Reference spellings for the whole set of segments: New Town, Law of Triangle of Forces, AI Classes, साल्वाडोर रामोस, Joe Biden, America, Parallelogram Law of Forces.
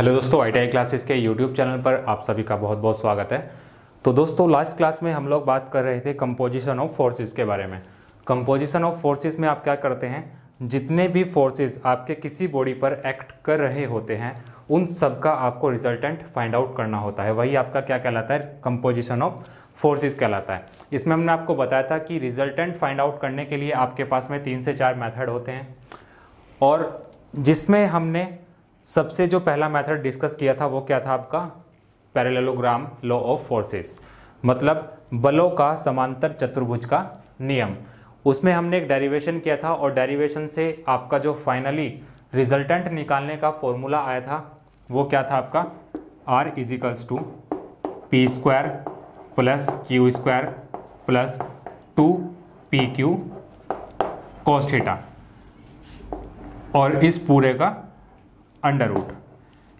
Hello दोस्तों, I classes के YouTube channel पर आप सभी का बहुत बहुत स्वागत है। तो दोस्तों, लास्ट क्लास में हम लोग बात कर रहे थे कंपोजिशन ऑफ फोर्सेस के बारे में। कंपोजिशन ऑफ फोर्सेस में आप क्या करते हैं, जितने भी फोर्सेस आपके किसी बॉडी पर एक्ट कर रहे होते हैं उन सब का आपको रिजल्टेंट फाइंड आउट करना होता है। वही आपका क्या कहलाता है, कंपोजिशन ऑफ फोर्सेस कहलाता है। इसमें हमने आपको बताया था कि रिजल्टेंट फाइंड आउट करने के लिए आपके पास में 3 से 4 मैथड होते हैं, और जिसमें हमने सबसे जो पहला मेथड डिस्कस किया था वो क्या था आपका, पैरेललोग्राम लॉ ऑफ फोर्सेस, मतलब बलों का समांतर चतुर्भुज का नियम। उसमें हमने एक डेरिवेशन किया था, और डेरिवेशन से आपका जो फाइनली रिजल्टेंट निकालने का फॉर्मूला आया था वो क्या था आपका, R इजिकल्स two P square plus Q square plus 2 PQ cos theta, और इस पूरे का अंडर रूट।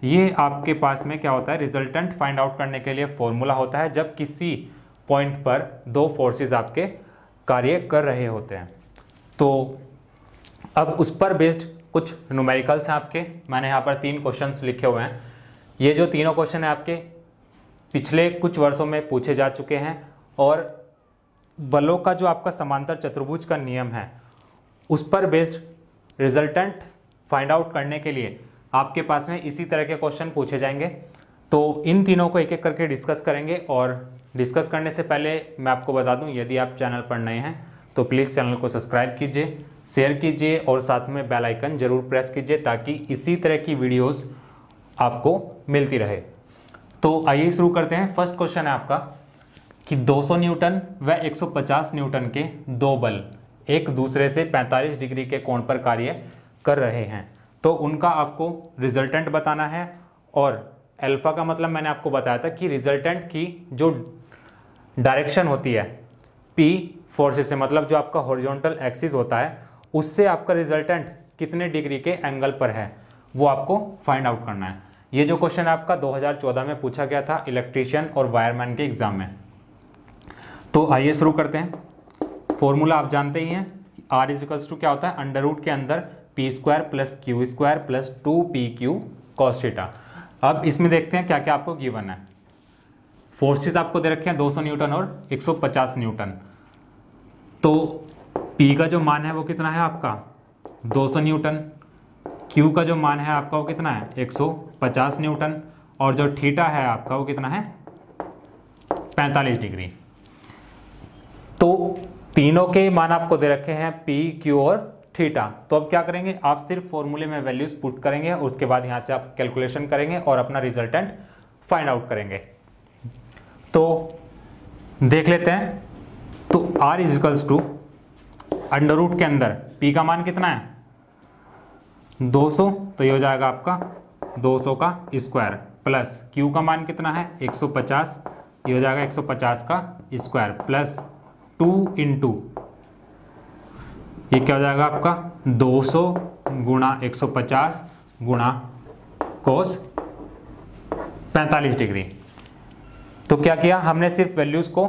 ये आपके पास में क्या होता है, रिजल्टेंट फाइंड आउट करने के लिए फॉर्मूला होता है जब किसी पॉइंट पर 2 फोर्सेस आपके कार्य कर रहे होते हैं। तो अब उस पर बेस्ड कुछ न्यूमेरिकल्स हैं आपके। मैंने यहाँ पर 3 क्वेश्चंस लिखे हुए हैं। ये जो तीनों क्वेश्चन हैं आपके पिछले कुछ वर्षों में पूछे जा चुके हैं, और बलों का जो आपका समांतर चतुर्भुज का नियम है उस पर बेस्ड रिजल्टेंट फाइंड आउट करने के लिए आपके पास में इसी तरह के क्वेश्चन पूछे जाएंगे। तो इन तीनों को एक एक करके डिस्कस करेंगे, और डिस्कस करने से पहले मैं आपको बता दूं, यदि आप चैनल पर नए हैं तो प्लीज़ चैनल को सब्सक्राइब कीजिए, शेयर कीजिए, और साथ में बेल आइकन जरूर प्रेस कीजिए ताकि इसी तरह की वीडियोस आपको मिलती रहे। तो आइए शुरू करते हैं। फर्स्ट क्वेश्चन है आपका कि 200 न्यूटन व 150 न्यूटन के 2 बल एक दूसरे से 45 डिग्री के कोण पर कार्य कर रहे हैं, तो उनका आपको रिजल्टेंट बताना है। और अल्फा का मतलब मैंने आपको बताया था कि रिजल्टेंट की जो डायरेक्शन होती है पी फोर्सेस से, मतलब जो आपका हॉरिजॉन्टल एक्सिस होता है उससे आपका रिजल्टेंट कितने डिग्री के एंगल पर है वो आपको फाइंड आउट करना है। ये जो क्वेश्चन आपका 2014 में पूछा गया था इलेक्ट्रीशियन और वायरमैन के एग्जाम में। तो आइए शुरू करते हैं। फॉर्मूला आप जानते ही हैं, आर इजिकल्स टू क्या होता है, अंडर रूट के अंदर P square plus Q square plus 2 PQ cos theta. अब इसमें देखते हैं क्या क्या आपको गिवन है। फोर्सेस आपको दे रखे हैं 200 न्यूटन और 150 न्यूटन। तो पी का जो मान है वो कितना है आपका 200 न्यूटन, क्यू का जो मान है आपका वो कितना है 150 न्यूटन, और जो थीटा है आपका वो कितना है 45 डिग्री। तो तीनों के मान आपको दे रखे हैं पी, क्यू और थीटा। तो अब क्या करेंगे, आप सिर्फ फॉर्मूले में वैल्यूज पुट करेंगे, और उसके बाद यहाँ से आप कैलकुलेशन करेंगे और अपना रिजल्टेंट फाइंड आउट करेंगे। तो देख लेते हैं। तो R equals to under root के अंदर P का मान कितना है 200, तो ये हो जाएगा आपका 200 का स्क्वायर, प्लस Q का मान कितना है 150, ये हो जाएगा 150 का स्क्वायर, प्लस 2 into ये क्या हो जाएगा आपका 200 गुणा 150 गुणा कोस 45 डिग्री। तो क्या किया हमने, सिर्फ वैल्यूज को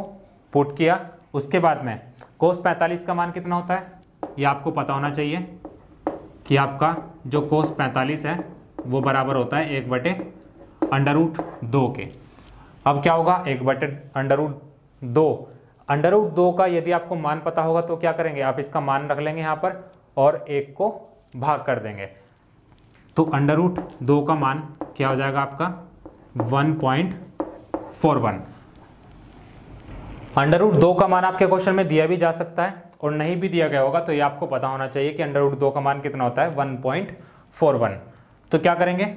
पुट किया। उसके बाद में कोस 45 का मान कितना होता है ये आपको पता होना चाहिए, कि आपका जो कोस 45 है वो बराबर होता है 1/√2 के। अब क्या होगा, 1/√2, √2 का यदि आपको मान पता होगा तो क्या करेंगे, आप इसका मान रख लेंगे यहाँ पर और 1 को भाग कर देंगे। तो √2 का मान क्या हो जाएगा आपका 1.41। √2 का मान आपके क्वेश्चन में दिया भी जा सकता है, और नहीं भी दिया गया होगा तो ये आपको पता होना चाहिए कि √2 का मान कितना होता है 1.41। तो क्या करेंगे,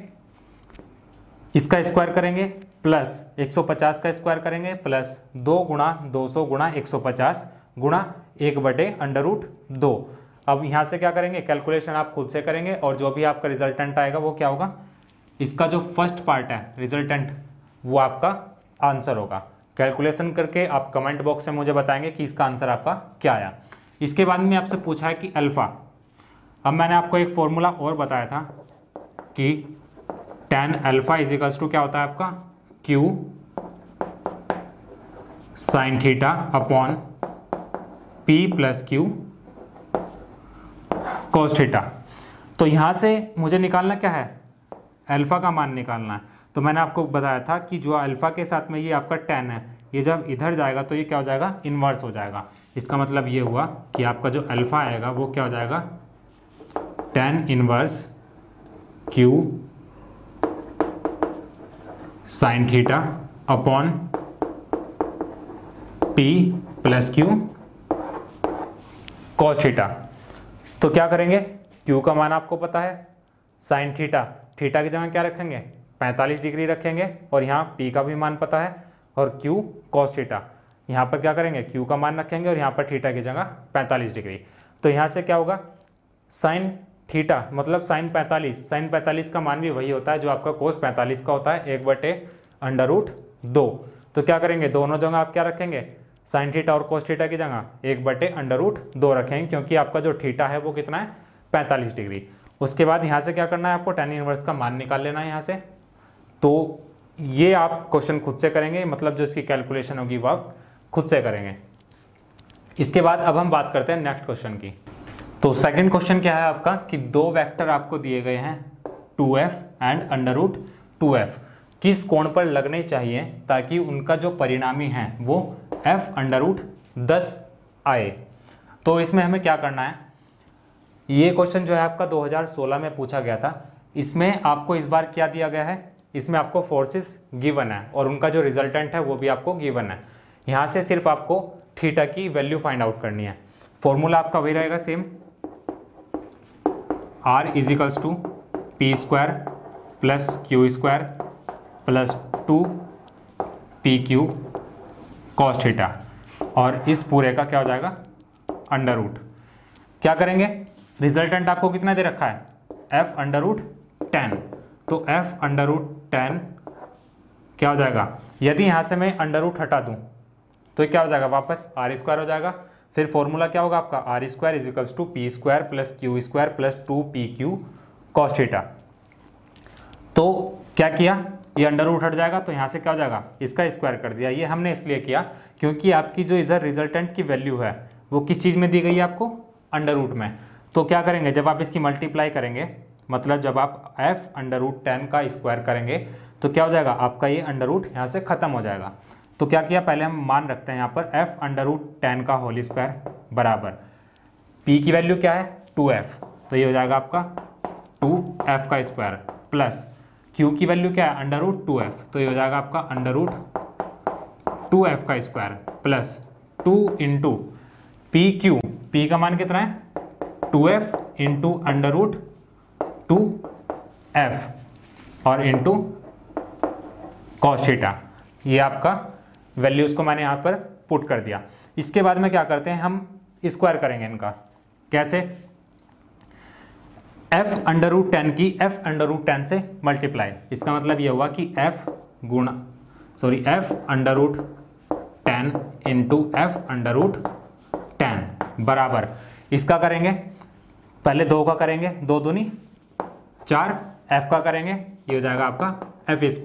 इसका स्क्वायर करेंगे प्लस 150 का स्क्वायर करेंगे, प्लस 2 गुणा 200 गुणा 150 गुणा 1/√2। अब यहाँ से क्या करेंगे, कैलकुलेशन आप खुद से करेंगे, और जो भी आपका रिजल्टेंट आएगा वो क्या होगा, इसका जो फर्स्ट पार्ट है रिजल्टेंट वो आपका आंसर होगा। कैलकुलेशन करके आप कमेंट बॉक्स में मुझे बताएंगे कि इसका आंसर आपका क्या आया। इसके बाद में आपसे पूछा है कि अल्फा। अब मैंने आपको एक फॉर्मूला और बताया था कि tan अल्फा इजिकल्स टू क्या होता है आपका Q sine theta upon P plus Q cos theta. तो यहाँ से मुझे निकालना क्या है, अल्फ़ा का मान निकालना है। तो मैंने आपको बताया था कि जो अल्फ़ा के साथ में ये आपका tan है, ये जब इधर जाएगा तो ये क्या हो जाएगा, इन्वर्स हो जाएगा। इसका मतलब ये हुआ कि आपका जो अल्फ़ा आएगा वो क्या हो जाएगा, tan inverse Q sine theta upon P plus Q cos theta. तो क्या करेंगे, Q का मान आपको पता है, साइन थीटा, थीटा की जगह क्या रखेंगे, 45 डिग्री रखेंगे, और यहाँ P का भी मान पता है, और Q कॉस थीटा, यहाँ पर क्या करेंगे, Q का मान रखेंगे और यहाँ पर थीटा की जगह 45 डिग्री। तो यहाँ से क्या होगा, साइन थीटा मतलब साइन 45, साइन 45 का मान भी वही होता है जो आपका कोस 45 का होता है, 1/√2। तो क्या करेंगे, दोनों जगह आप क्या रखेंगे, साइन थीटा और कोस थीटा की जगह 1/√2 रखेंगे, क्योंकि आपका जो थीटा है वो कितना है, 45 डिग्री। उसके बाद यहाँ से क्या करना है, आपको tan इन्वर्स का मान निकाल लेना है यहाँ से। तो ये आप क्वेश्चन खुद से करेंगे, मतलब जो इसकी कैलकुलेशन होगी वो आप खुद से करेंगे। इसके बाद अब हम बात करते हैं नेक्स्ट क्वेश्चन की। तो सेकंड क्वेश्चन क्या है आपका, कि दो वेक्टर आपको दिए गए हैं 2f एंड √2f, किस कोण पर लगने चाहिए ताकि उनका जो परिणामी है वो f √10 आए। तो इसमें हमें क्या करना है, ये क्वेश्चन जो है आपका 2016 में पूछा गया था। इसमें आपको इस बार क्या दिया गया है, इसमें आपको फोर्सेस गिवन है और उनका जो रिजल्टेंट है वो भी आपको गिवन है। यहाँ से सिर्फ आपको थीटा की वैल्यू फाइंड आउट करनी है। फॉर्मूला आपका वही रहेगा same, R = P² + Q² + 2PQ cos theta, और इस पूरे का क्या हो जाएगा, अंडररूट। क्या करेंगे, रिजल्टेंट आपको कितना दे रखा है, F √10। तो F √10 क्या हो जाएगा, यदि यहाँ से मैं अंडररूट हटा दूँ तो क्या हो जाएगा, वापस R² हो जाएगा। फिर फॉर्मूला क्या होगा आपका, R² = P² + Q² + 2PQ cos theta. तो क्या किया, ये अंडररूट हट जाएगा तो यहाँ से क्या हो जाएगा, इसका स्क्वायर कर दिया। ये हमने इसलिए किया क्योंकि आपकी जो इधर रिजल्टेंट की वैल्यू है वो किस चीज़ में दी गई है आपको, अंडररूट में। तो क्या करेंगे, जब आप इसकी मल्टीप्लाई करेंगे, मतलब जब आप F √10 का स्क्वायर करेंगे तो क्या हो जाएगा, आपका ये अंडररूट यहाँ से ख़त्म हो जाएगा। तो क्या किया, पहले हम मान रखते हैं यहाँ पर F √10 का होल स्क्वायर बराबर, P की वैल्यू क्या है, 2F, तो ये हो जाएगा आपका 2F का स्क्वायर, प्लस Q की वैल्यू क्या है, √2F, तो ये हो जाएगा आपका √2F का स्क्वायर, प्लस 2 × PQ, P का मान कितना है, 2F × √2F और इंटू कॉस थीटा। ये आपका वैल्यूज़ को मैंने यहाँ पर पुट कर दिया। इसके बाद में क्या करते हैं, हम स्क्वायर करेंगे इनका। कैसे, F √10 की F √10 से मल्टीप्लाई, इसका मतलब ये हुआ कि F √10 इंटू F √10 बराबर, इसका करेंगे, पहले 2 का करेंगे, 2×2 = 4, F का करेंगे, ये हो जाएगा आपका F²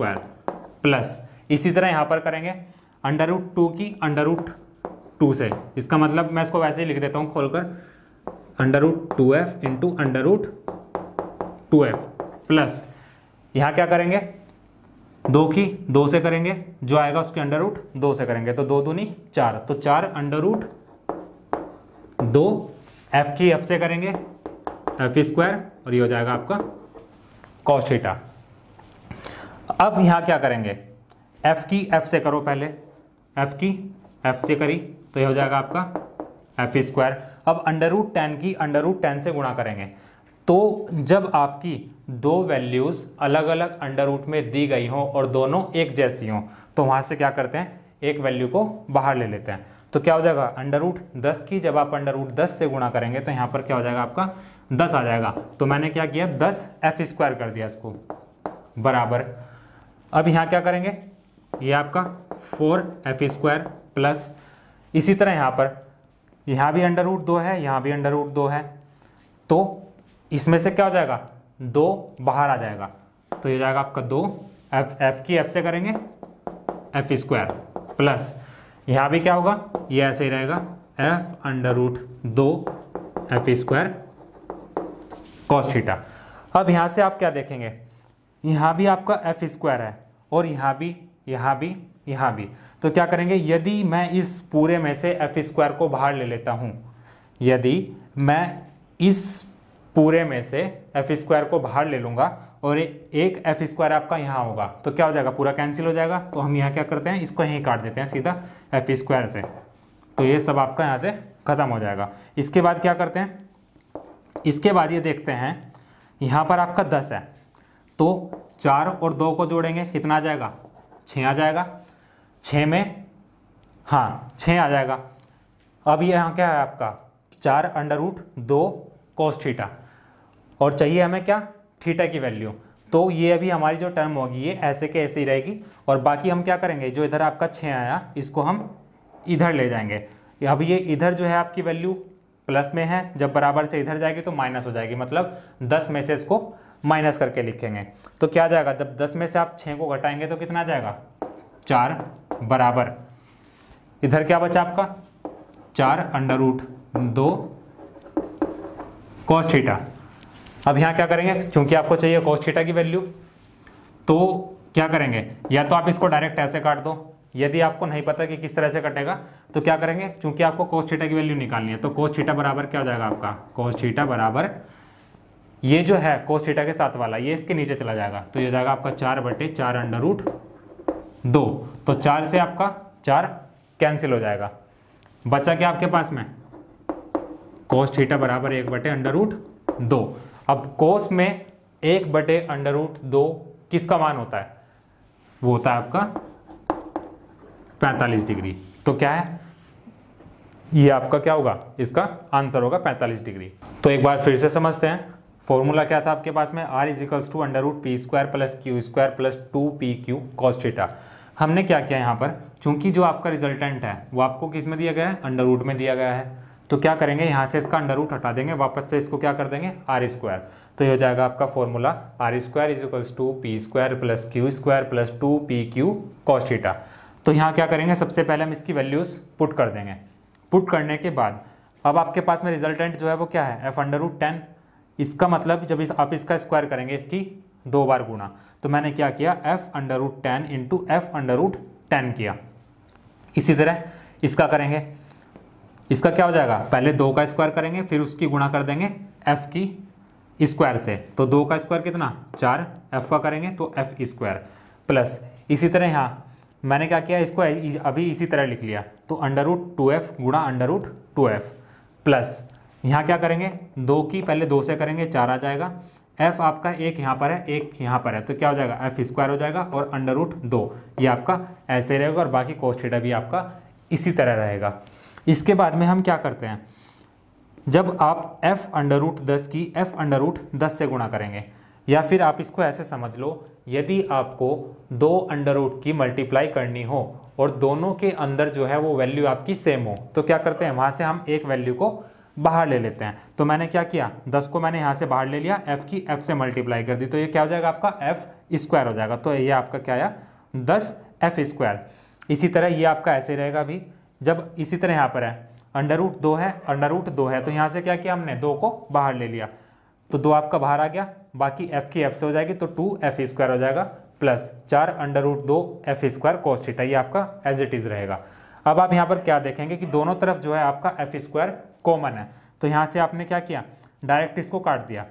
प्लस, इसी तरह यहाँ पर करेंगे √2 की √2 से, इसका मतलब मैं इसको वैसे ही लिख देता हूँ खोलकर, √2F इंटू √2F प्लस, यहाँ क्या करेंगे, 2 की 2 से करेंगे, जो आएगा उसके √2 से करेंगे, तो 2×2 = 4, तो 4√2 F की F से करेंगे, F² और ये हो जाएगा आपका कॉस थीटा। अब यहाँ क्या करेंगे, F की F से करो, पहले F की F से करी तो ये हो जाएगा आपका F²। अब √10 की √10 से गुणा करेंगे, तो जब आपकी दो वैल्यूज़ अलग अलग अंडररूट में दी गई हों और दोनों एक जैसी हों तो वहाँ से क्या करते हैं, एक वैल्यू को बाहर ले लेते हैं। तो क्या हो जाएगा, √10 की जब आप √10 से गुणा करेंगे तो यहाँ पर क्या हो जाएगा आपका 10 आ जाएगा। तो मैंने क्या किया, 10F² कर दिया इसको बराबर। अब यहाँ क्या करेंगे, ये आपका 4F² प्लस, इसी तरह यहाँ पर, यहाँ भी √2 है, यहाँ भी √2 है, तो इसमें से क्या हो जाएगा, 2 बाहर आ जाएगा, तो ये जाएगा आपका 2F की F से करेंगे, F² प्लस, यहाँ भी क्या होगा, ये ऐसे ही रहेगा, F √2F² कॉस थीटा। अब यहाँ से आप क्या देखेंगे, यहाँ भी आपका एफ स्क्वायर है और यहाँ भी यहाँ भी यहाँ भी। तो क्या करेंगे, यदि मैं इस पूरे में से एफ स्क्वायर को बाहर ले लेता हूँ, यदि मैं इस पूरे में से एफ स्क्वायर को बाहर ले लूँगा और एक एफ स्क्वायर आपका यहाँ होगा, तो क्या हो जाएगा, पूरा कैंसिल हो जाएगा। तो हम यहाँ क्या करते हैं, इसको यहीं काट देते हैं सीधा एफ स्क्वायर से, तो ये सब आपका यहाँ से खत्म हो जाएगा। इसके बाद क्या करते हैं, इसके बाद ये देखते हैं यहाँ पर आपका 10 है, तो 4 और 2 को जोड़ेंगे, कितना आ जाएगा, 6 आ जाएगा, 6 में हाँ 6 आ जाएगा। अब यहाँ क्या है आपका 4√2 cos थीटा, और चाहिए हमें क्या, थीटा की वैल्यू। तो ये अभी हमारी जो टर्म होगी ये ऐसे के ऐसे ही रहेगी, और बाकी हम क्या करेंगे, जो इधर आपका 6 आया इसको हम इधर ले जाएंगे। अब ये इधर जो है आपकी वैल्यू प्लस में है, जब बराबर से इधर जाएगी तो माइनस हो जाएगी, मतलब 10 में से इसको माइनस करके लिखेंगे। तो क्या जाएगा, जब 10 में से आप 6 को घटाएंगे तो कितना जाएगा, 4 बराबर, इधर क्या बचा आपका 4√2 cos थीटा। अब यहाँ क्या करेंगे, चूंकि आपको चाहिए cos थीटा की वैल्यू, तो क्या करेंगे, या तो आप इसको डायरेक्ट ऐसे काट दो, यदि आपको नहीं पता कि किस तरह से कटेगा तो क्या करेंगे, चूंकि आपको cos थीटा की वैल्यू निकालनी है, तो cos थीटा बराबर क्या हो जाएगा आपका, cos थीटा बराबर ये जो है cos थीटा के साथ वाला ये इसके नीचे चला जाएगा, तो ये हो जाएगा आपका 4/4√2। तो 4 से आपका 4 कैंसिल हो जाएगा, बचा क्या आपके पास में cos थीटा बराबर 1/√2। अब cos में 1/√2 किसका मान होता है, वो होता है आपका 45 डिग्री। तो क्या है ये आपका क्या होगा, इसका आंसर होगा 45 डिग्री। तो एक बार फिर से समझते हैं, फॉर्मूला क्या था आपके पास में, R = √p² + q² + 2pq cos theta. हमने क्या किया यहाँ पर, चूंकि जो आपका रिजल्टेंट है वो आपको किस में दिया गया है, अंडर रूट में दिया गया है, तो क्या करेंगे यहाँ से इसका अंडर रूट हटा देंगे, वापस से इसको क्या कर देंगे R²। तो ये हो जाएगा आपका formula R² = p² + q² + 2pq cos theta. तो यहाँ क्या करेंगे, सबसे पहले हम इसकी वैल्यूज़ पुट कर देंगे। पुट करने के बाद अब आपके पास में रिजल्टेंट जो है वो क्या है, F√10। इसका मतलब जब आप इसका स्क्वायर करेंगे, इसकी 2 बार गुणा, तो मैंने क्या किया F√10 × F√10 किया। इसी तरह इसका करेंगे, इसका क्या हो जाएगा, पहले 2 का स्क्वायर करेंगे फिर उसकी गुणा कर देंगे F की स्क्वायर से, तो 2 का स्क्वायर कितना 4, F का करेंगे तो F² प्लस। इसी तरह यहाँ मैंने क्या किया, इसको अभी इसी तरह लिख लिया, तो √2F × √2F प्लस। यहाँ क्या करेंगे, 2 की पहले 2 से करेंगे 4 आ जाएगा, F आपका 1 यहाँ पर है 1 यहाँ पर है, तो क्या हो जाएगा F² हो जाएगा और √2 ये आपका ऐसे रहेगा, और बाकी cos थीटा भी आपका इसी तरह रहेगा। इसके बाद में हम क्या करते हैं, जब आप F√10 की F√10 से गुणा करेंगे, या फिर आप इसको ऐसे समझ लो, यदि आपको 2 अंडर रूट की मल्टीप्लाई करनी हो और दोनों के अंदर जो है वो वैल्यू आपकी सेम हो, तो क्या करते हैं वहाँ से हम एक वैल्यू को बाहर ले लेते हैं। तो मैंने क्या किया 10 को मैंने यहाँ से बाहर ले लिया, f की f से मल्टीप्लाई कर दी, तो ये क्या हो जाएगा आपका F² हो जाएगा। तो ये आपका क्या आया 10 F²। इसी तरह ये आपका ऐसे रहेगा भी, जब इसी तरह यहाँ पर है अंडर रूट 2 है अंडर रूट 2 है, तो यहाँ से क्या किया हमने 2 को बाहर ले लिया, तो 2 आपका बाहर आ गया, बाकी f की f से हो जाएगी तो 2 F² हो जाएगा प्लस 4√2 F² cos थीटा, ये आपका एज इट इज रहेगा। अब आप यहाँ पर क्या देखेंगे कि दोनों तरफ जो है आपका F² कॉमन है, तो यहाँ से आपने क्या किया डायरेक्ट इसको काट दिया।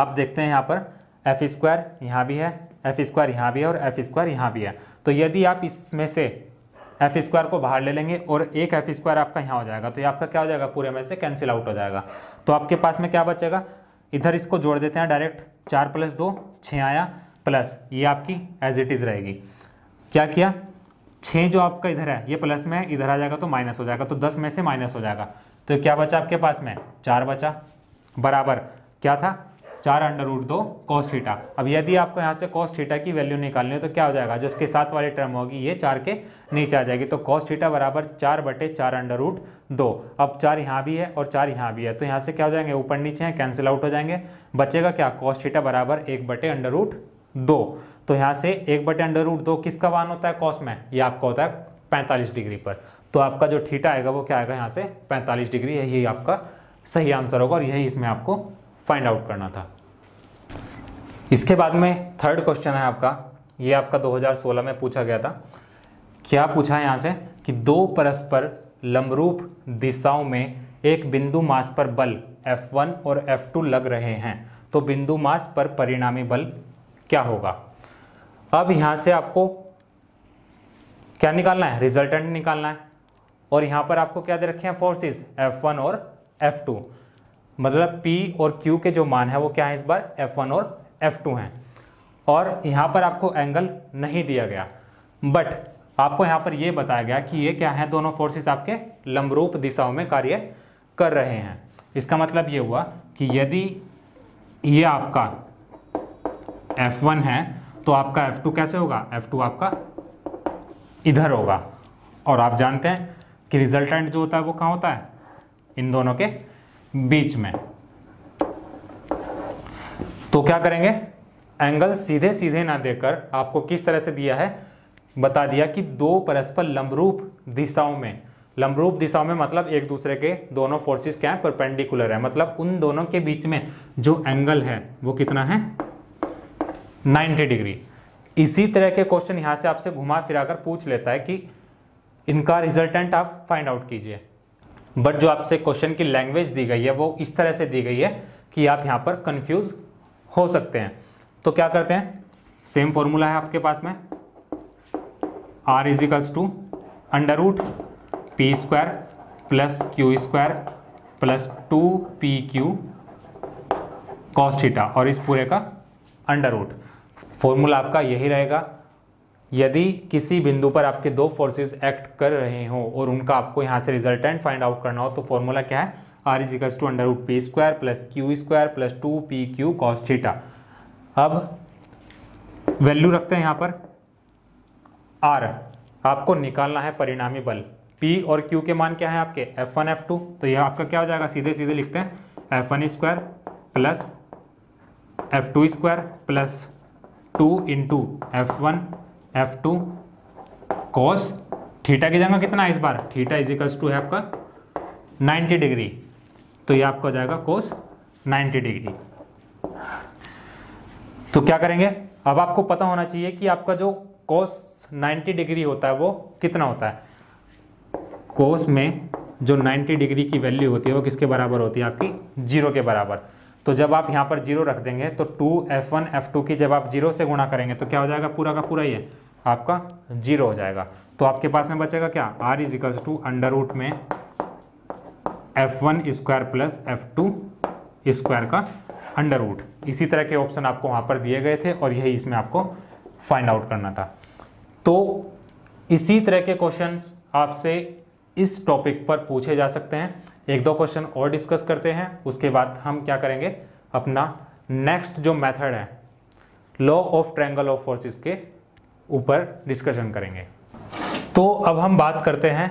आप देखते हैं यहाँ पर F² यहाँ भी है, F² यहाँ भी है और F² यहाँ भी है, तो यदि आप इसमें से F² को बाहर ले लेंगे और एक F² आपका यहाँ हो जाएगा, तो ये आपका क्या हो जाएगा पूरे में से कैंसिल आउट हो जाएगा। तो आपके पास में क्या बचेगा, इधर इसको जोड़ देते हैं डायरेक्ट, 4 + 2 6 आया प्लस ये आपकी एज इट इज़ रहेगी। क्या किया 6 जो आपका इधर है ये प्लस में है, इधर आ जाएगा तो माइनस हो जाएगा, तो 10 में से माइनस हो जाएगा, तो क्या बचा आपके पास में 4 बचा बराबर क्या था 4√2 cos थीटा। अब यदि आपको यहाँ से cos थीटा की वैल्यू निकालनी है तो क्या हो जाएगा, जो इसके साथ वाली टर्म होगी ये 4 के नीचे आ जाएगी, तो cos थीटा बराबर 4/4√2। अब 4 यहाँ भी है और 4 यहाँ भी है, तो यहाँ से क्या हो जाएंगे ऊपर नीचे हैं कैंसिल आउट हो जाएंगे, बचेगा क्या cos थीटा बराबर 1/√2। तो यहाँ से 1/√2 किसका मान होता है cos में, ये आपका होता है 45 डिग्री पर, तो आपका जो थीटा आएगा वो क्या आएगा यहाँ से 45 डिग्री, यही आपका सही आंसर होगा और यही इसमें आपको फाइंड आउट करना था। इसके बाद में थर्ड क्वेश्चन है आपका, ये आपका 2016 में पूछा गया था। क्या पूछा है यहाँ से कि दो परस्पर लंबरूप दिशाओं में एक बिंदु मास पर बल F1 और F2 लग रहे हैं तो बिंदु मास पर परिणामी बल क्या होगा। अब यहाँ से आपको क्या निकालना है, रिजल्टेंट निकालना है। और यहाँ पर आपको क्या दे रखे हैं फोर्सेस F1 और F2, मतलब P और Q के जो मान है वो क्या है इस बार F1 और F2 हैं। और यहाँ पर आपको एंगल नहीं दिया गया, बट आपको यहाँ पर ये बताया गया कि ये क्या है, दोनों फोर्सेस आपके लंबरूप दिशाओं में कार्य कर रहे हैं। इसका मतलब ये हुआ कि यदि ये आपका F1 है तो आपका F2 कैसे होगा, F2 आपका इधर होगा। और आप जानते हैं कि रिजल्टेंट जो होता है वो कहाँ होता है, इन दोनों के बीच में। तो क्या करेंगे, एंगल सीधे सीधे ना देकर आपको किस तरह से दिया है, बता दिया कि दो परस्पर लंबरूप दिशाओं में, लंबरूप दिशाओं में मतलब एक दूसरे के दोनों फोर्सेस क्या है, परपेंडिकुलर है, मतलब उन दोनों के बीच में जो एंगल है वो कितना है 90 डिग्री। इसी तरह के क्वेश्चन यहाँ से आपसे घुमा फिरा कर पूछ लेता है कि इनका रिजल्टेंट आप फाइंड आउट कीजिए। बट जो आपसे क्वेश्चन की लैंग्वेज दी गई है वो इस तरह से दी गई है कि आप यहाँ पर कंफ्यूज हो सकते हैं। तो क्या करते हैं, सेम फॉर्मूला है आपके पास में, R equals to under root P square plus Q square plus 2PQ cos theta और इस पूरे का अंडर रूट। फॉर्मूला आपका यही रहेगा। यदि किसी बिंदु पर आपके दो फोर्सेस एक्ट कर रहे हो और उनका आपको यहाँ से रिजल्टेंट फाइंड आउट करना हो तो फॉर्मूला क्या है, R equals to under root P square plus Q square plus 2PQ cos theta. अब वैल्यू रखते हैं यहाँ पर R, आपको निकालना है परिणामी बल। P और Q के मान क्या है आपके F1 F2, तो यह आपका क्या हो जाएगा, सीधे सीधे लिखते हैं F1 square plus F2 square plus 2 into F1 F2 cos theta की जगह कितना है इस बार, थीटा इजिकल्स टू है आपका 90 डिग्री, तो यह आपका हो जाएगा कॉस 90 डिग्री। तो क्या करेंगे, अब आपको पता होना चाहिए कि आपका जो कॉस 90 डिग्री होता है वो कितना होता है। कोस में जो 90 डिग्री की वैल्यू होती है वो किसके बराबर होती है आपकी, जीरो के बराबर। तो जब आप यहाँ पर जीरो रख देंगे तो 2F1 F2 की जब आप जीरो से गुणा करेंगे तो क्या हो जाएगा, पूरा का पूरा ये आपका जीरो हो जाएगा। तो आपके पास में बचेगा क्या, R equals to under root में F1 square plus F2 square का अंडर रूट। इसी तरह के ऑप्शन आपको वहाँ पर दिए गए थे और यही इसमें आपको फाइंड आउट करना था। तो इसी तरह के क्वेश्चंस आपसे इस टॉपिक पर पूछे जा सकते हैं। एक दो क्वेश्चन और डिस्कस करते हैं, उसके बाद हम क्या करेंगे, अपना नेक्स्ट जो मेथड है law of triangle of forces के ऊपर डिस्कशन करेंगे। तो अब हम बात करते हैं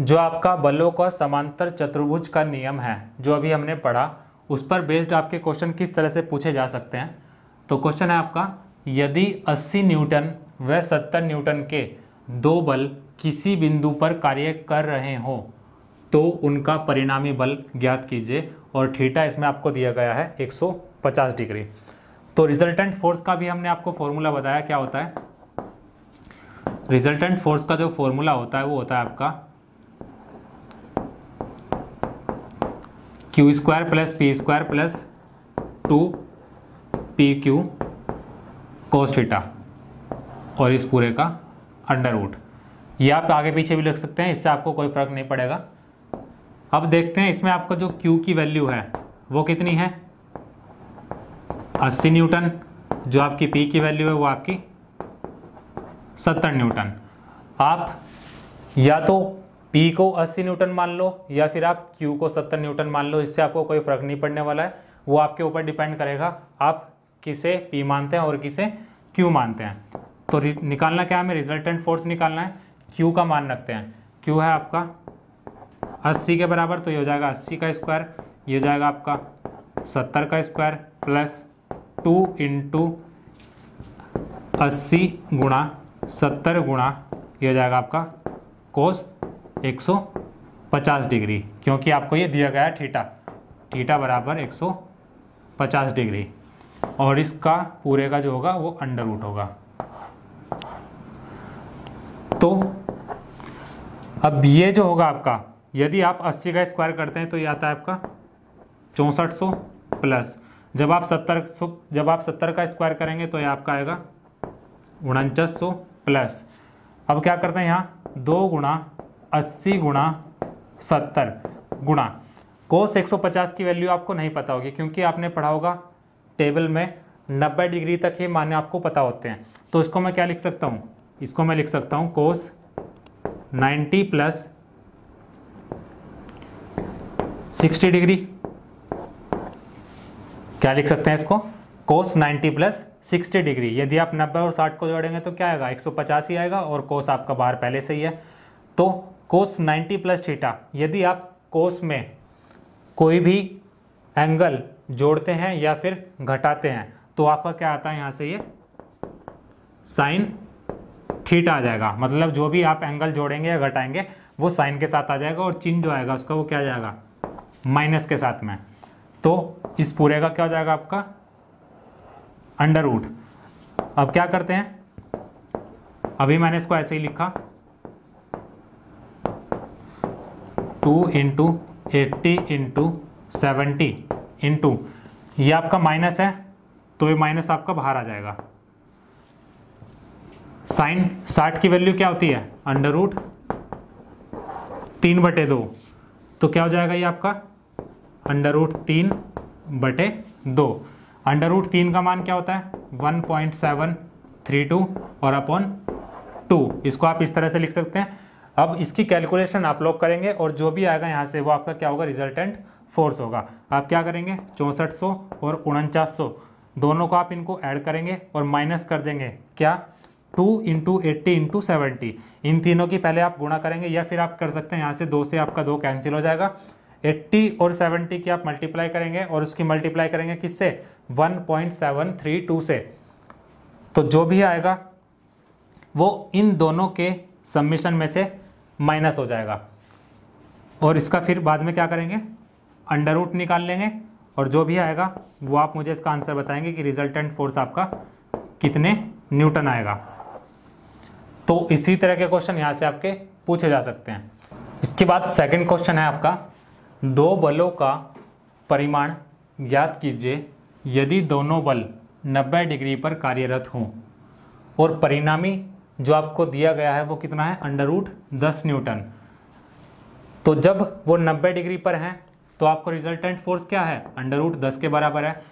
जो आपका बलों का समांतर चतुर्भुज का नियम है, जो अभी हमने पढ़ा, उस पर बेस्ड आपके क्वेश्चन किस तरह से पूछे जा सकते हैं। तो क्वेश्चन है आपका, यदि 80 न्यूटन व 70 न्यूटन के दो बल किसी बिंदु पर कार्य कर रहे हो तो उनका परिणामी बल ज्ञात कीजिए और थीटा इसमें आपको दिया गया है 150 डिग्री। तो रिजल्टेंट फोर्स का भी हमने आपको फॉर्मूला बताया क्या होता है। रिजल्टेंट फोर्स का जो फॉर्मूला होता है वो होता है आपका Q square plus P square plus 2PQ cos theta और इस पूरे का अंडर रूट। ये आप आगे पीछे भी लिख सकते हैं, इससे आपको कोई फर्क नहीं पड़ेगा। अब देखते हैं इसमें आपका जो Q की वैल्यू है वो कितनी है, 80 न्यूटन, जो आपकी P की वैल्यू है वो आपकी 70 न्यूटन। आप या तो P को 80 न्यूटन मान लो या फिर आप Q को 70 न्यूटन मान लो, इससे आपको कोई फर्क नहीं पड़ने वाला है। वो आपके ऊपर डिपेंड करेगा आप किसे P मानते हैं और किसे Q मानते हैं। तो निकालना क्या है, हमें रिजल्टेंट फोर्स निकालना है। Q का मान रखते हैं, Q है आपका 80 के बराबर, तो ये हो जाएगा 80 का स्क्वायर, ये हो जाएगा आपका 70 का स्क्वायर प्लस 2 इंटू 80 गुणा 70 गुणा ये हो जाएगा आपका कोस 150 डिग्री, क्योंकि आपको ये दिया गया है थीटा, थीटा बराबर 150 डिग्री। और इसका पूरे का जो होगा वो अंडर रूट होगा। तो अब ये जो होगा आपका, यदि आप 80 का स्क्वायर करते हैं तो ये आता है आपका 6400 प्लस, जब आप 70 का स्क्वायर करेंगे तो ये आपका आएगा 4900 प्लस। अब क्या करते हैं यहाँ 2 गुणा 80 गुणा 70 गुणा कोस 150 की वैल्यू आपको नहीं पता होगी, क्योंकि आपने पढ़ा होगा टेबल में 90 डिग्री तक ये माने आपको पता होते हैं। तो इसको मैं क्या लिख सकता हूँ, इसको मैं लिख सकता हूँ कोस 90 प्लस 60 डिग्री। क्या लिख सकते हैं इसको, कोस 90 प्लस 60 डिग्री। यदि आप 90 और 60 को जोड़ेंगे तो क्या आएगा 150 ही आएगा, और कोस आपका बाहर पहले से ही है। तो कोस 90 प्लस थीटा, यदि आप कोस में कोई भी एंगल जोड़ते हैं या फिर घटाते हैं तो आपका क्या आता है यहाँ से, ये साइन थीटा आ जाएगा। मतलब जो भी आप एंगल जोड़ेंगे या घटाएंगे वो साइन के साथ आ जाएगा, और चिन्ह जो आएगा उसका वो क्या आ जाएगा माइनस के साथ में। तो इस पूरे का क्या हो जाएगा आपका अंडर रूट। अब क्या करते हैं, अभी मैंने इसको ऐसे ही लिखा 2 × 80 × 70 × ये आपका माइनस है तो ये माइनस आपका बाहर आ जाएगा। साइन 60 की वैल्यू क्या होती है अंडर रूट 3/2, तो क्या हो जाएगा ये आपका अंडर रूट 3/2। अंडर रूट 3 का मान क्या होता है 1.732 और अपॉन 2। इसको आप इस तरह से लिख सकते हैं। अब इसकी कैलकुलेशन आप लोग करेंगे और जो भी आएगा यहाँ से वो आपका क्या होगा रिजल्टेंट फोर्स होगा। आप क्या करेंगे 6400 और 4900 दोनों को आप इनको ऐड करेंगे और माइनस कर देंगे क्या 2 × 80 × 70। इन तीनों की पहले आप गुणा करेंगे, या फिर आप कर सकते हैं यहाँ से 2 से आपका 2 कैंसिल हो जाएगा। 80 और 70 की आप मल्टीप्लाई करेंगे और उसकी मल्टीप्लाई करेंगे किससे 1.732 से, तो जो भी आएगा वो इन दोनों के सम्मिशन में से माइनस हो जाएगा। और इसका फिर बाद में क्या करेंगे अंडर रूट निकाल लेंगे, और जो भी आएगा वो आप मुझे इसका आंसर बताएंगे कि रिजल्टेंट फोर्स आपका कितने न्यूटन आएगा। तो इसी तरह के क्वेश्चन यहाँ से आपके पूछे जा सकते हैं। इसके बाद सेकंड क्वेश्चन है आपका, दो बलों का परिमाण ज्ञात कीजिए यदि दोनों बल 90 डिग्री पर कार्यरत हों और परिणामी जो आपको दिया गया है वो कितना है अंडर रूट 10 न्यूटन। तो जब वो 90 डिग्री पर हैं तो आपको रिजल्टेंट फोर्स क्या है अंडर रूट 10 के बराबर है,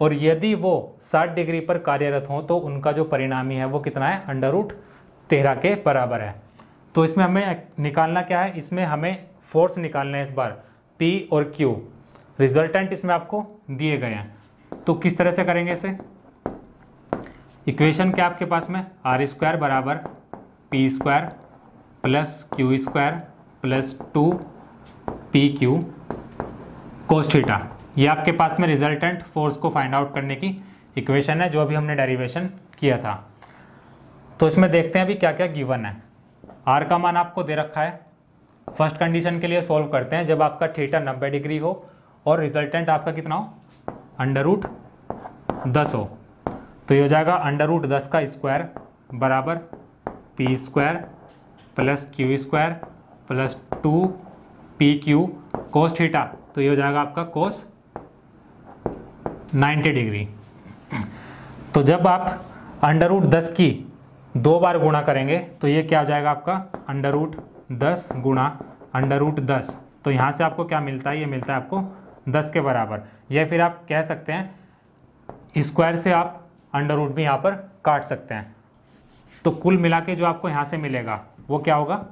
और यदि वो 60 डिग्री पर कार्यरत हों तो उनका जो परिणामी है वो कितना है अंडर रूट 13 के बराबर है। तो इसमें हमें निकालना क्या है, इसमें हमें फोर्स निकालना है इस बार P और Q, रिजल्टेंट इसमें आपको दिए गए हैं। तो किस तरह से करेंगे इसे, इक्वेशन क्या आपके पास में R² = P² + Q² + 2PQ cos θ। ये आपके पास में रिजल्टेंट फोर्स को फाइंड आउट करने की इक्वेशन है, जो अभी हमने डेरिवेशन किया था। तो इसमें देखते हैं अभी क्या क्या गिवन है। आर का मान आपको दे रखा है, फर्स्ट कंडीशन के लिए सॉल्व करते हैं जब आपका थीटा 90 डिग्री हो और रिजल्टेंट आपका कितना हो अंडर रूट 10 हो। तो ये हो जाएगा under root 10² = P² + Q² + 2PQ cos θ। तो ये हो जाएगा आपका कोस 90 डिग्री। तो जब आप अंडर रूट 10 की 2 बार गुणा करेंगे तो ये क्या हो जाएगा आपका अंडर रूट 10 × अंडर रूट 10। तो यहाँ से आपको क्या मिलता है, ये मिलता है आपको 10 के बराबर, या फिर आप कह सकते हैं स्क्वायर से आप अंडर रूट भी यहाँ पर काट सकते हैं। तो कुल मिला के जो आपको यहाँ से मिलेगा वो क्या होगा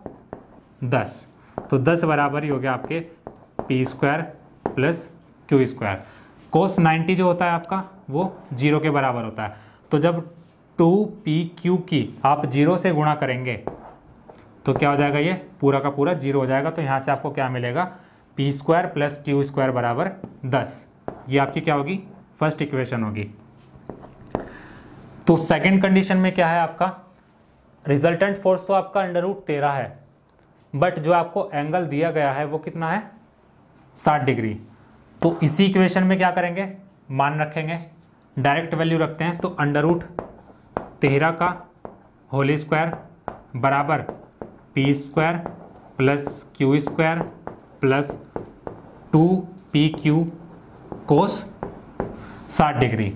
10। तो 10 बराबर ही हो गया आपके P² + Q²। कोस 90 जो होता है आपका वो 0 के बराबर होता है। तो जब 2PQ की आप 0 से गुणा करेंगे तो क्या हो जाएगा, ये पूरा का पूरा 0 हो जाएगा। तो यहाँ से आपको क्या मिलेगा P² + Q² बराबर 10। ये आपकी क्या होगी फर्स्ट इक्वेशन होगी। तो सेकंड कंडीशन में क्या है आपका, रिजल्टेंट फोर्स तो आपका अंडर रूट 13 है, बट जो आपको एंगल दिया गया है वो कितना है 60 डिग्री। तो इसी इक्वेशन में क्या करेंगे, मान रखेंगे डायरेक्ट वैल्यू रखते हैं तो अंडर रूट 13 का होल स्क्वायर बराबर P square plus Q square plus 2PQ cos 60 degree.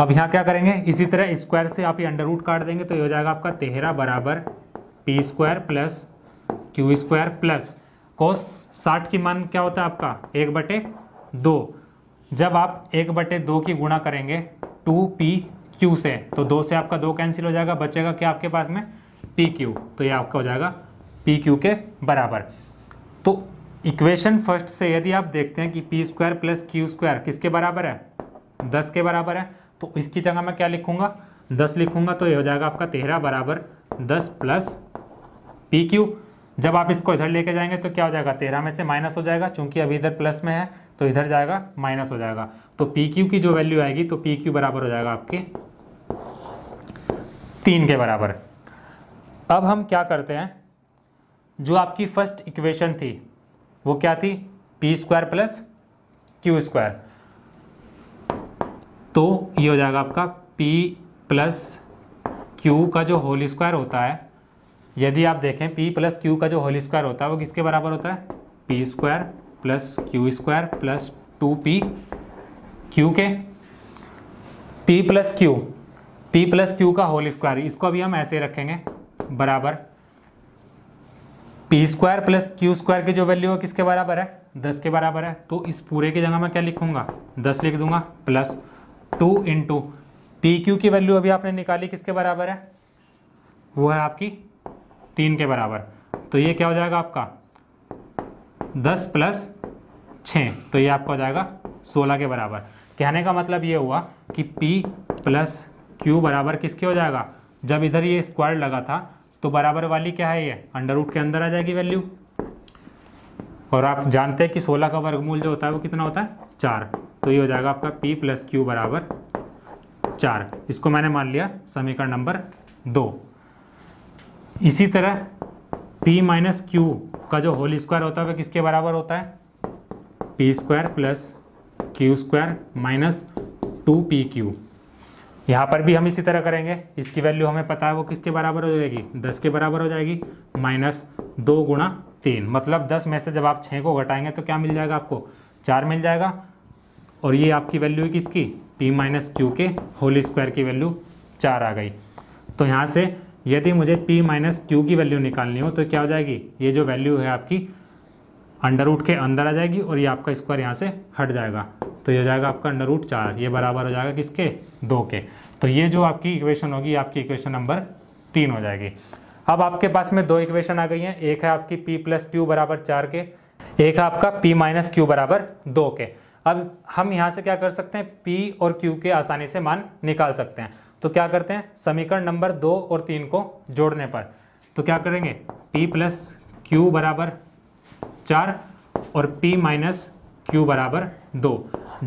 अब यहाँ क्या करेंगे, इसी तरह स्क्वायर से आप ये अंडर रूट काट देंगे तो ये हो जाएगा आपका 13 बराबर P square plus Q square plus cos 60 की मान क्या होता है आपका 1/2। जब आप 1/2 की गुणा करेंगे 2PQ से तो 2 से आपका 2 कैंसिल हो जाएगा, बचेगा क्या आपके पास में PQ, तो ये आपका हो जाएगा PQ के बराबर। तो इक्वेशन फर्स्ट से यदि आप देखते हैं कि P square plus Q square किसके बराबर है 10 के बराबर है, तो इसकी जगह मैं क्या लिखूंगा 10 लिखूंगा, तो ये हो जाएगा आपका 13 बराबर 10 प्लस PQ। जब आप इसको इधर लेके जाएंगे तो क्या हो जाएगा 13 में से माइनस हो जाएगा, चूंकि अभी इधर प्लस में है तो इधर जाएगा माइनस हो जाएगा, तो PQ की जो वैल्यू आएगी तो PQ बराबर हो जाएगा आपके 3 के बराबर। अब हम क्या करते हैं, जो आपकी फर्स्ट इक्वेशन थी वो क्या थी P square plus Q square, तो ये हो जाएगा आपका P प्लस क्यू का जो होल स्क्वायर होता है, यदि आप देखें P प्लस क्यू का जो होल स्क्वायर होता है वो किसके बराबर होता है P square plus Q square plus 2PQ के। P प्लस क्यू का होल स्क्वायर इसको अभी हम ऐसे रखेंगे बराबर P square plus Q square की जो वैल्यू है किसके बराबर है 10 के बराबर है, तो इस पूरे की जगह मैं क्या लिखूंगा 10 लिख दूंगा प्लस 2 इंटू PQ की वैल्यू अभी आपने निकाली किसके बराबर है वो है आपकी 3 के बराबर, तो ये क्या हो जाएगा आपका 10 प्लस 6, तो ये आपका हो जाएगा 16 के बराबर। कहने का मतलब ये हुआ कि P प्लस क्यू बराबर किसके हो जाएगा, जब इधर ये स्क्वायर लगा था तो बराबर वाली क्या है ये अंडर रूट के अंदर आ जाएगी वैल्यू, और आप जानते हैं कि 16 का वर्गमूल जो होता है वो कितना होता है 4, तो ये हो जाएगा आपका P प्लस क्यू बराबर 4। इसको मैंने मान लिया समीकरण नंबर 2। इसी तरह P माइनस क्यू का जो होल स्क्वायर होता है वह किसके बराबर होता है P square plus Q square minus 2PQ। यहाँ पर भी हम इसी तरह करेंगे, इसकी वैल्यू हमें पता है वो किसके बराबर हो जाएगी 10 के बराबर हो जाएगी माइनस 2 गुणा 3, मतलब 10 में से जब आप 6 को घटाएंगे तो क्या मिल जाएगा आपको 4 मिल जाएगा, और ये आपकी वैल्यू किसकी P माइनस क्यू के होल स्क्वायर की वैल्यू 4 आ गई। तो यहाँ से यदि मुझे P माइनस क्यू की वैल्यू निकालनी हो तो क्या हो जाएगी ये जो वैल्यू है आपकी अंडर रूट के अंदर आ जाएगी और ये आपका स्क्वायर यहाँ से हट जाएगा, तो ये हो जाएगा आपका अंडर रूट 4, ये बराबर हो जाएगा किसके 2 के। तो ये जो आपकी इक्वेशन होगी आपकी इक्वेशन नंबर 3 हो जाएगी। अब आपके पास में 2 इक्वेशन आ गई हैं, एक है आपकी P प्लस क्यू बराबर 4 के, एक है आपका P माइनस क्यू बराबर 2 के। अब हम यहाँ से क्या कर सकते हैं P और क्यू के आसानी से मान निकाल सकते हैं, तो क्या करते हैं समीकरण नंबर 2 और 3 को जोड़ने पर, तो क्या करेंगे P प्लस क्यू बराबर 4 और P माइनस क्यू बराबर 2।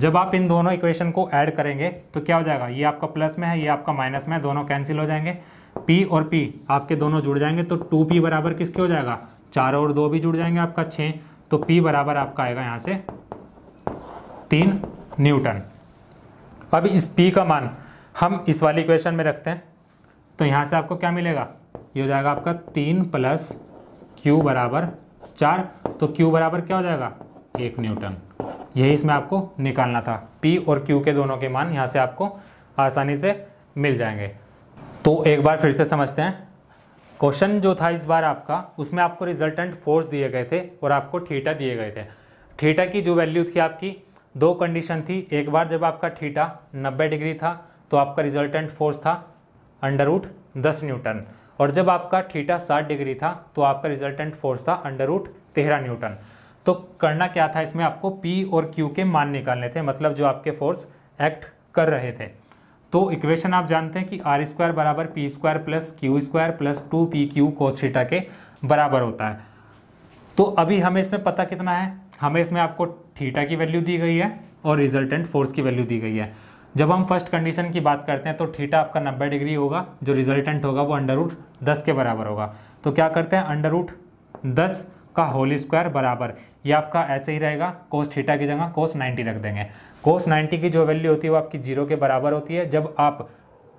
जब आप इन दोनों इक्वेशन को ऐड करेंगे तो क्या हो जाएगा, ये आपका प्लस में है ये आपका माइनस में है, दोनों कैंसिल हो जाएंगे, P और P आपके दोनों जुड़ जाएंगे तो 2P बराबर किसके हो जाएगा 4 और 2 भी जुड़ जाएंगे आपका 6, तो P बराबर आपका आएगा यहाँ से 3 न्यूटन। अब इस P का मान हम इस वाली इक्वेशन में रखते हैं तो यहाँ से आपको क्या मिलेगा, ये हो जाएगा आपका 3 प्लस क्यू बराबर 4, तो Q बराबर क्या हो जाएगा 1 न्यूटन। यही इसमें आपको निकालना था, P और Q के दोनों के मान यहाँ से आपको आसानी से मिल जाएंगे। तो एक बार फिर से समझते हैं, क्वेश्चन जो था इस बार आपका उसमें आपको रिजल्टेंट फोर्स दिए गए थे और आपको थीटा दिए गए थे। थीटा की जो वैल्यू थी आपकी 2 कंडीशन थी, एक बार जब आपका थीटा 90 डिग्री था तो आपका रिजल्टेंट फोर्स था अंडर रूट 10 न्यूटन, और जब आपका थीटा 60 डिग्री था तो आपका रिजल्टेंट फोर्स था अंडर रूट 13 न्यूटन। तो करना क्या था इसमें आपको P और Q के मान निकालने थे, मतलब जो आपके फोर्स एक्ट कर रहे थे। तो इक्वेशन आप जानते हैं कि आर स्क्वायर बराबर P square plus Q square plus 2PQ cos theta के बराबर होता है। तो अभी हमें इसमें पता कितना है, हमें इसमें आपको थीटा की वैल्यू दी गई है और रिजल्टेंट फोर्स की वैल्यू दी गई है। जब हम फर्स्ट कंडीशन की बात करते हैं तो थीटा आपका 90 डिग्री होगा, जो रिजल्टेंट होगा वो अंडर रूट 10 के बराबर होगा। तो क्या करते हैं अंडर रूट 10 का होल स्क्वायर बराबर, ये आपका ऐसे ही रहेगा, कोस थीटा की जगह कोस 90 रख देंगे। कोस 90 की जो वैल्यू होती है वो आपकी जीरो के बराबर होती है। जब आप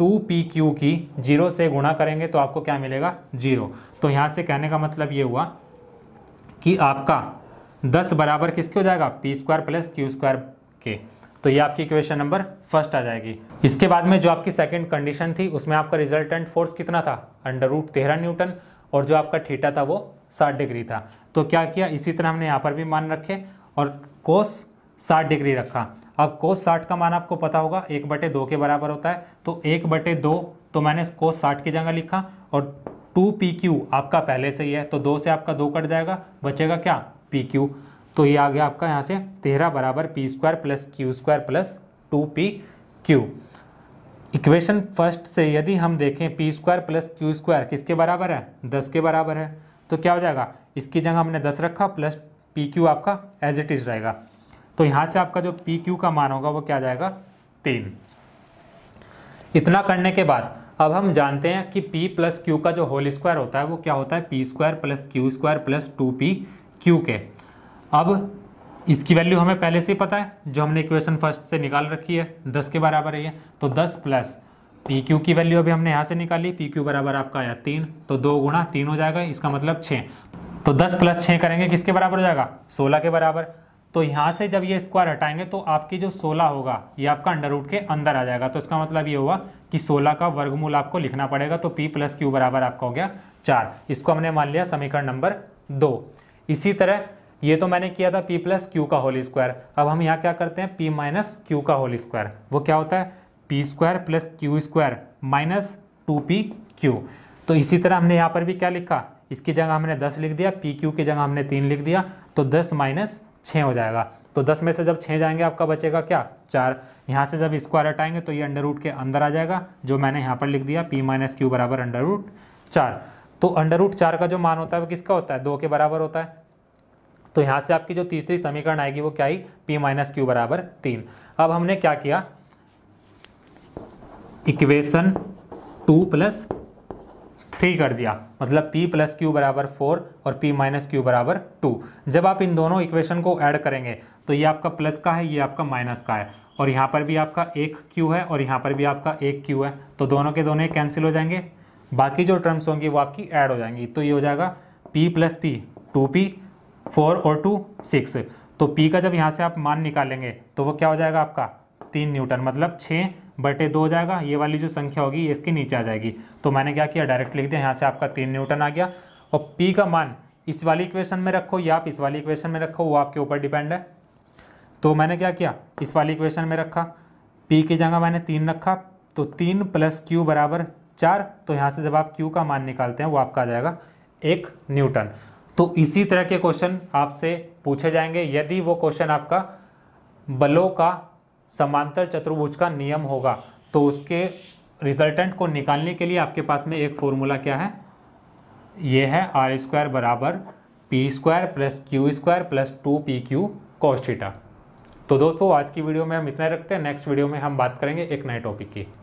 2PQ की जीरो से गुणा करेंगे तो आपको क्या मिलेगा, जीरो। तो यहाँ से कहने का मतलब ये हुआ कि आपका 10 बराबर किसके हो जाएगा, P square plus Q square के। तो ये आपकी इक्वेशन नंबर फर्स्ट आ जाएगी। इसके बाद में जो आपकी सेकंड कंडीशन थी उसमें आपका रिजल्टेंट फोर्स कितना था, √13 न्यूटन, और जो आपका थीटा था वो 60 डिग्री था। तो क्या किया, इसी तरह हमने यहाँ पर भी मान रखे और कोस 60 डिग्री रखा। अब कोस 60 का मान आपको पता होगा 1/2 के बराबर होता है, तो 1/2 तो मैंने कोस 60 की जगह लिखा, और 2PQ आपका पहले से ही है तो 2 से आपका 2 कट जाएगा, बचेगा क्या, PQ। तो ये आ गया आपका यहाँ से 13 बराबर P square plus Q square plus 2PQ। Equation first से यदि हम देखें P square plus Q square किसके बराबर है, 10 के बराबर है। तो क्या हो जाएगा, इसकी जगह हमने 10 रखा प्लस PQ आपका एज इट इज रहेगा। तो यहाँ से आपका जो PQ का मान होगा वो क्या जाएगा, 3। इतना करने के बाद अब हम जानते हैं कि P प्लस क्यू का जो होल स्क्वायर होता है वो क्या होता है, P square plus Q square plus 2PQ के। अब इसकी वैल्यू हमें पहले से ही पता है, जो हमने इक्वेशन फर्स्ट से निकाल रखी है, 10 के बराबर है। तो 10 प्लस PQ की वैल्यू अभी हमने यहाँ से निकाली, PQ बराबर आपका आया 3, तो 2 गुणा 3 हो जाएगा, इसका मतलब 6। तो 10 प्लस 6 करेंगे किसके बराबर हो जाएगा, 16 के बराबर। तो यहाँ से जब ये स्क्वायर हटाएंगे तो आपकी जो 16 होगा ये आपका अंडर रूट के अंदर आ जाएगा। तो इसका मतलब ये हुआ कि 16 का वर्गमूल आपको लिखना पड़ेगा। तो P प्लस क्यू बराबर आपका हो गया 4। इसको हमने मान लिया समीकरण नंबर 2। इसी तरह ये तो मैंने किया था P प्लस क्यू का होल स्क्वायर। अब हम यहाँ क्या करते हैं, P माइनस क्यू का होल स्क्वायर, वो क्या होता है, P square plus Q square minus 2PQ। तो इसी तरह हमने यहाँ पर भी क्या लिखा, इसकी जगह हमने 10 लिख दिया, PQ की जगह हमने 3 लिख दिया, तो 10 माइनस 6 हो जाएगा। तो 10 में से जब 6 जाएंगे आपका बचेगा क्या, 4। यहाँ से जब स्क्वायर हटाएंगे तो ये अंडर रूट के अंदर आ जाएगा, जो मैंने यहाँ पर लिख दिया P माइनस क्यू बराबर √4। तो √4 का जो मान होता है वो किसका होता है, 2 के बराबर होता है। तो यहाँ से आपकी जो तीसरी समीकरण आएगी वो क्या आई, P माइनस क्यू बराबर 3। अब हमने क्या किया, इक्वेशन 2 प्लस 3 कर दिया, मतलब P प्लस क्यू बराबर 4 और P माइनस क्यू बराबर 2। जब आप इन दोनों इक्वेशन को ऐड करेंगे तो ये आपका प्लस का है, ये आपका माइनस का है, और यहाँ पर भी आपका 1Q है और यहाँ पर भी आपका 1Q है। तो दोनों के दोनों कैंसिल हो जाएंगे, बाकी जो टर्म्स होंगी वो आपकी ऐड हो जाएंगी। तो ये हो जाएगा P प्लस P 2P 4 और 2 6। तो P का जब यहाँ से आप मान निकालेंगे तो वो क्या हो जाएगा आपका 3 न्यूटन, मतलब 6/2 हो जाएगा। ये वाली जो संख्या होगी इसके नीचे आ जाएगी। तो मैंने क्या किया, डायरेक्ट लिख दिया, यहाँ से आपका 3 न्यूटन आ गया। और P का मान इस वाली इक्वेशन में रखो या आप इस वाली इक्वेशन में रखो, वो आपके ऊपर डिपेंड है। तो मैंने क्या किया, इस वाली इक्वेशन में रखा, P की जगह मैंने 3 रखा, तो 3 प्लस क्यू बराबर 4। तो यहाँ से जब आप Q का मान निकालते हैं वो आपका आ जाएगा 1 न्यूटन। तो इसी तरह के क्वेश्चन आपसे पूछे जाएंगे। यदि वो क्वेश्चन आपका बलों का समांतर चतुर्भुज का नियम होगा तो उसके रिजल्टेंट को निकालने के लिए आपके पास में एक फॉर्मूला क्या है, ये है R² बराबर P² plus Q² plus 2PQ cos theta. तो दोस्तों आज की वीडियो में हम इतना रखते हैं, नेक्स्ट वीडियो में हम बात करेंगे एक नए टॉपिक की।